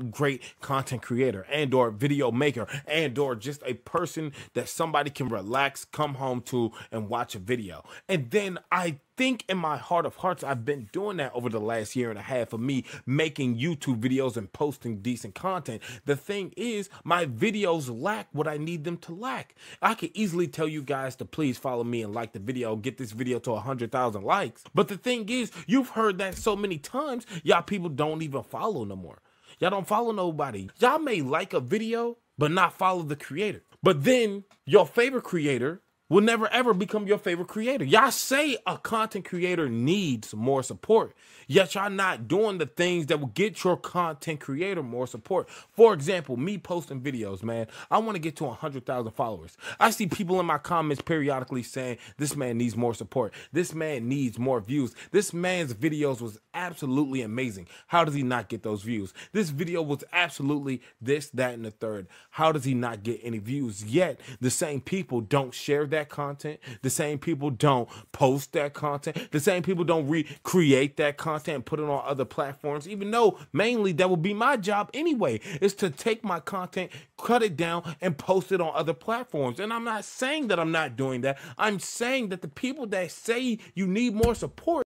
top great content creator and or video maker and or just a person that somebody can relax, come home to and watch a video. And then I think in my heart of hearts, I've been doing that over the last year and a half of me making YouTube videos and posting decent content. The thing is, my videos lack what I need them to lack. I could easily tell you guys to please follow me and like the video, get this video to 100,000 likes. But the thing is, you've heard that so many times, y'all people don't even follow no more. Y'all don't follow nobody. Y'all may like a video, but not follow the creator. But then your favorite creator will never ever become your favorite creator. Y'all say a content creator needs more support, yet y'all not doing the things that will get your content creator more support. For example, me posting videos, man, I want to get to 100,000 followers. I see people in my comments periodically saying, this man needs more support. This man needs more views. This man's videos was absolutely amazing. How does he not get those views? This video was absolutely this, that, and the third. How does he not get any views? Yet the same people don't share that content, the same people don't post that content, the same people don't recreate that content and put it on other platforms, even though mainly that would be my job anyway, is to take my content, cut it down, and post it on other platforms. And I'm not saying that I'm not doing that. I'm saying that the people that say you need more support